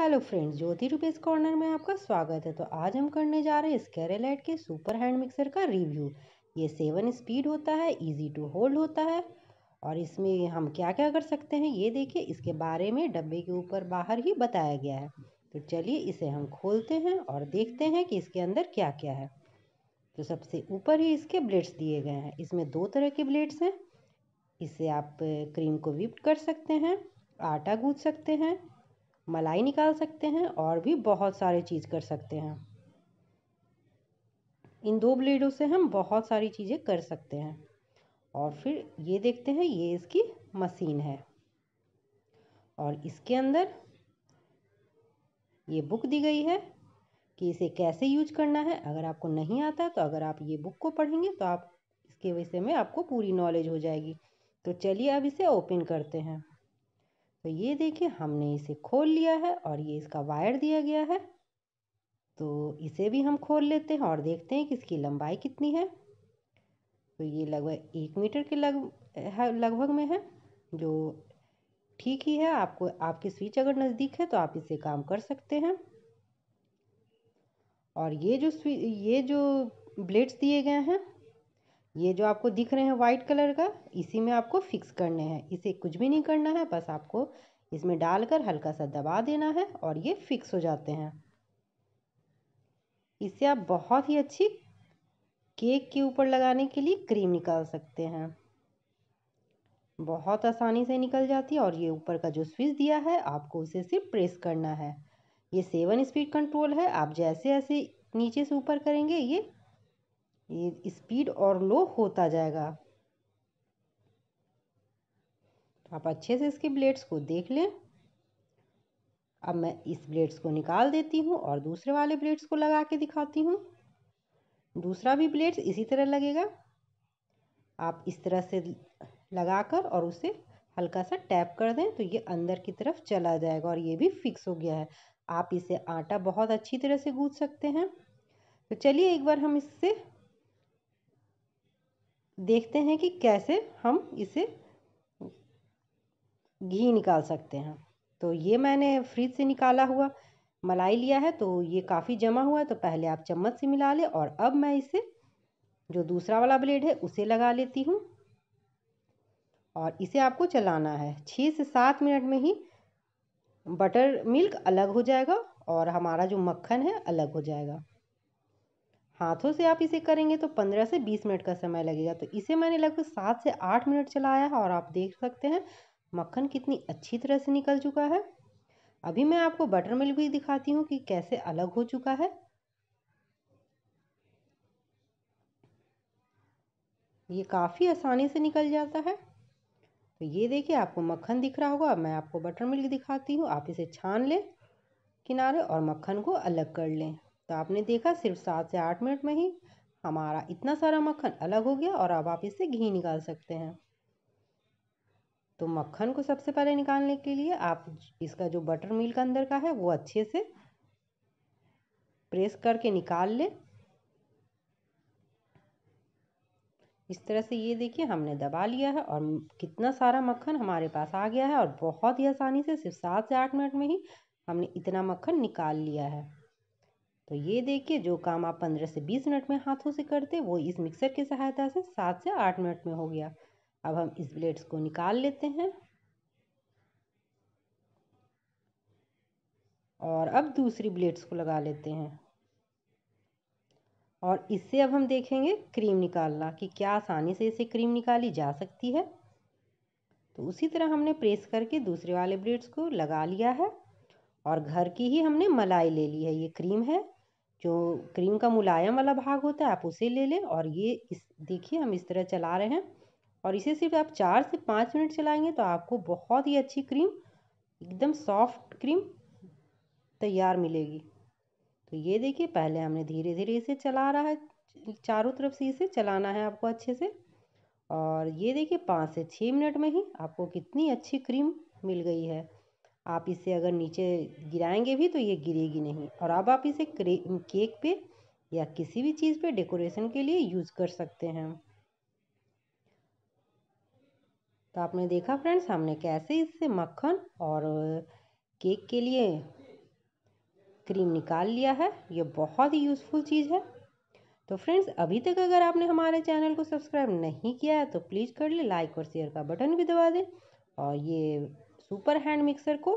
Hello friends, Jyoti Rupesh corner में आपका स्वागत है। तो आज हम करने जा रहे हैं इसकेरेलाइट के सुपर हैंड मिक्सर का रिव्यू। ये 7 स्पीड होता है, इजी टू होल्ड होता है और इसमें हम क्या क्या कर सकते हैं ये देखिए। इसके बारे में डब्बे के ऊपर बाहर ही बताया गया है। तो चलिए इसे हम खोलते हैं और देखते हैं कि इसके अंदर क्या क्या है। तो सबसे ऊपर ही इसके ब्लेड्स दिए गए हैं। इसमें 2 तरह के ब्लेड्स हैं। इससे आप क्रीम को व्हिप कर सकते हैं, आटा गूंथ सकते हैं, मलाई निकाल सकते हैं और भी बहुत सारे चीज़ कर सकते हैं। इन 2 ब्लेडों से हम बहुत सारी चीज़ें कर सकते हैं। और फिर ये देखते हैं, ये इसकी मशीन है और इसके अंदर ये बुक दी गई है कि इसे कैसे यूज करना है। अगर आपको नहीं आता तो अगर आप ये बुक को पढ़ेंगे तो आप इसके विषय में आपको पूरी नॉलेज हो जाएगी। तो चलिए अब इसे ओपन करते हैं। तो ये देखिए हमने इसे खोल लिया है और ये इसका वायर दिया गया है। तो इसे भी हम खोल लेते हैं और देखते हैं कि इसकी लंबाई कितनी है। तो ये लगभग 1 मीटर के लगभग में है, जो ठीक ही है। आपको आपकी स्विच अगर नज़दीक है तो आप इसे काम कर सकते हैं। और ये जो ब्लेड्स दिए गए हैं, ये जो आपको दिख रहे हैं वाइट कलर का, इसी में आपको फिक्स करने हैं। इसे कुछ भी नहीं करना है, बस आपको इसमें डालकर हल्का सा दबा देना है और ये फिक्स हो जाते हैं। इससे आप बहुत ही अच्छी केक के ऊपर लगाने के लिए क्रीम निकाल सकते हैं। बहुत आसानी से निकल जाती है। और ये ऊपर का जो स्विच दिया है, आपको उसे सिर्फ प्रेस करना है। ये 7 स्पीड कंट्रोल है। आप जैसे जैसे नीचे से ऊपर करेंगे ये स्पीड और लो होता जाएगा। तो आप अच्छे से इसके ब्लेड्स को देख लें। अब मैं इस ब्लेड्स को निकाल देती हूँ और दूसरे वाले ब्लेड्स को लगा के दिखाती हूँ। दूसरा भी ब्लेड्स इसी तरह लगेगा। आप इस तरह से लगाकर और उसे हल्का सा टैप कर दें तो ये अंदर की तरफ चला जाएगा और ये भी फिक्स हो गया है। आप इसे आटा बहुत अच्छी तरह से गूंथ सकते हैं। तो चलिए एक बार हम इससे देखते हैं कि कैसे हम इसे घी निकाल सकते हैं। तो ये मैंने फ्रिज से निकाला हुआ मलाई लिया है। तो ये काफ़ी जमा हुआ है, तो पहले आप चम्मच से मिला लें। और अब मैं इसे जो दूसरा वाला ब्लेड है उसे लगा लेती हूँ और इसे आपको चलाना है। 6 से 7 मिनट में ही बटर मिल्क अलग हो जाएगा और हमारा जो मक्खन है अलग हो जाएगा। हाथों से आप इसे करेंगे तो 15 से 20 मिनट का समय लगेगा। तो इसे मैंने लगभग 7 से 8 मिनट चलाया है और आप देख सकते हैं मक्खन कितनी अच्छी तरह से निकल चुका है। अभी मैं आपको बटर मिल्क भी दिखाती हूँ कि कैसे अलग हो चुका है। ये काफ़ी आसानी से निकल जाता है। तो ये देखिए आपको मक्खन दिख रहा होगा। मैं आपको बटर मिल्क दिखाती हूँ। आप इसे छान लें किनारे और मक्खन को अलग कर लें। तो आपने देखा सिर्फ 7 से 8 मिनट में ही हमारा इतना सारा मक्खन अलग हो गया और अब आप इससे घी निकाल सकते हैं। तो मक्खन को सबसे पहले निकालने के लिए आप इसका जो बटर मिल्क अंदर का है वो अच्छे से प्रेस करके निकाल लें। इस तरह से ये देखिए हमने दबा लिया है और कितना सारा मक्खन हमारे पास आ गया है। और बहुत ही आसानी से सिर्फ 7 से 8 मिनट में ही हमने इतना मक्खन निकाल लिया है। तो ये देखिए जो काम आप 15 से 20 मिनट में हाथों से करते वो इस मिक्सर की सहायता से 7 से 8 मिनट में हो गया। अब हम इस ब्लेड्स को निकाल लेते हैं और अब दूसरी ब्लेड्स को लगा लेते हैं। और इससे अब हम देखेंगे क्रीम निकालना कि क्या आसानी से इसे क्रीम निकाली जा सकती है। तो उसी तरह हमने प्रेस करके दूसरे वाले ब्लेड्स को लगा लिया है और घर की ही हमने मलाई ले ली है। ये क्रीम है, जो क्रीम का मुलायम वाला भाग होता है, आप उसे ले लें। और ये इस देखिए हम इस तरह चला रहे हैं और इसे सिर्फ आप 4 से 5 मिनट चलाएंगे तो आपको बहुत ही अच्छी क्रीम, एकदम सॉफ्ट क्रीम तैयार मिलेगी। तो ये देखिए पहले हमने धीरे धीरे इसे चला रहा है, चारों तरफ से इसे चलाना है आपको अच्छे से। और ये देखिए 5 से 6 मिनट में ही आपको कितनी अच्छी क्रीम मिल गई है। आप इसे अगर नीचे गिराएंगे भी तो ये गिरेगी नहीं। और अब आप इसे केक पे या किसी भी चीज़ पे डेकोरेशन के लिए यूज़ कर सकते हैं। तो आपने देखा फ्रेंड्स, हमने कैसे इससे मक्खन और केक के लिए क्रीम निकाल लिया है। ये बहुत ही यूज़फुल चीज़ है। तो फ्रेंड्स, अभी तक अगर आपने हमारे चैनल को सब्सक्राइब नहीं किया है तो प्लीज़ कर ले, लाइक और शेयर का बटन भी दबा दें। और ये सुपर हैंड मिक्सर को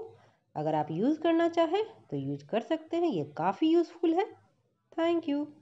अगर आप यूज़ करना चाहें तो यूज़ कर सकते हैं, ये काफ़ी यूज़फुल है। Thank you.